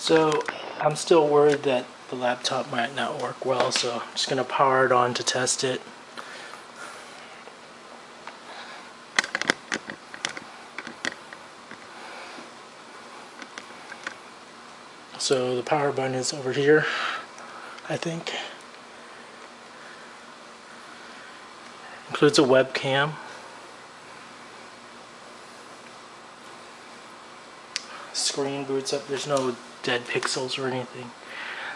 So I'm still worried that the laptop might not work well, so I'm just going to power it on to test it. So the power button is over here, I think. Includes a webcam. Screen boots up. There's no dead pixels or anything.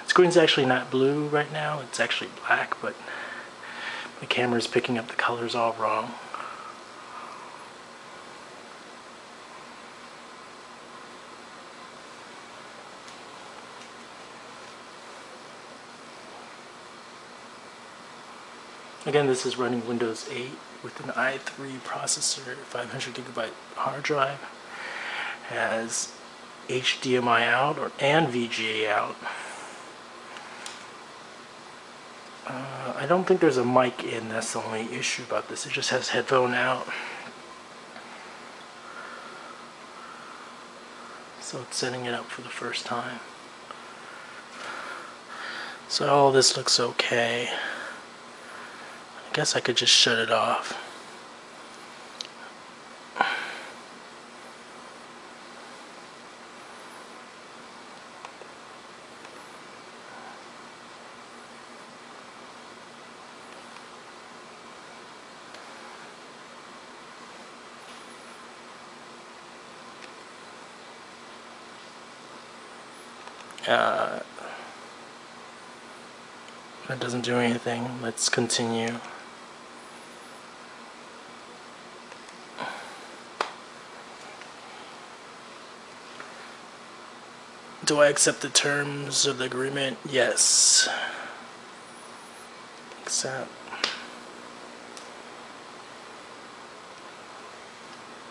The screen's actually not blue right now. It's actually black, but the camera's picking up the colors all wrong. Again, this is running Windows 8 with an i3 processor, 500GB hard drive, has HDMI out and VGA out. I don't think there's a mic in. That's the only issue about this. It just has headphone out. So it's setting it up for the first time. So all this looks okay. I guess I could just shut it off. That doesn't do anything. Let's continue. Do I accept the terms of the agreement? Yes. Accept.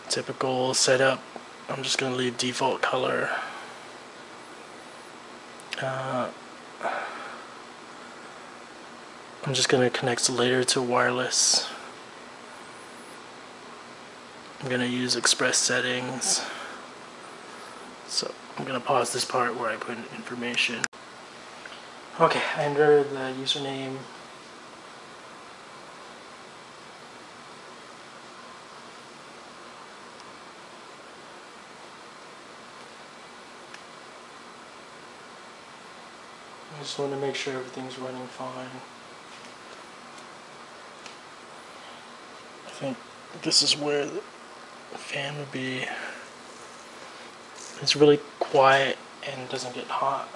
Typical setup. I'm just going to leave default color. I'm just going to connect later to wireless. I'm going to use Express Settings. So I'm going to pause this part where I put in information. Okay, I enter the username. I just want to make sure everything's running fine. I think this is where the fan would be. It's really quiet and doesn't get hot.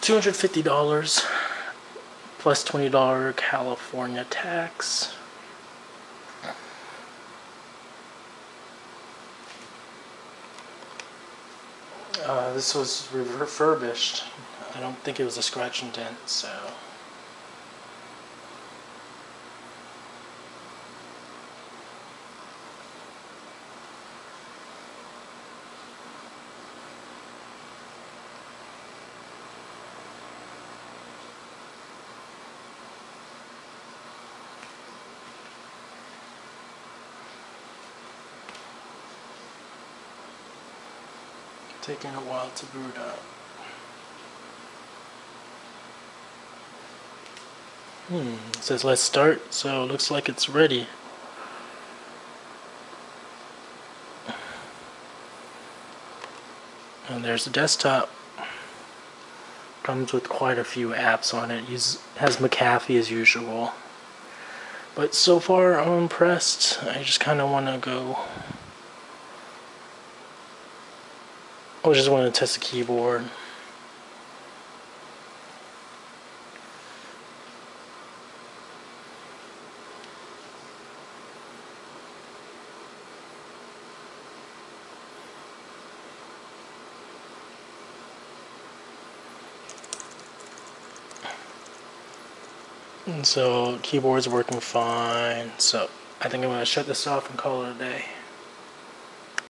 $250 plus $20 California tax. This was refurbished. I don't think it was a scratch and dent, so. Taking a while to boot up. It says let's start, so it looks like it's ready. And there's the desktop. Comes with quite a few apps on it. Has McAfee as usual. But so far I'm impressed. I just kind of want to go. I just want to test the keyboard. And so keyboard's working fine. So I think I'm going to shut this off and call it a day.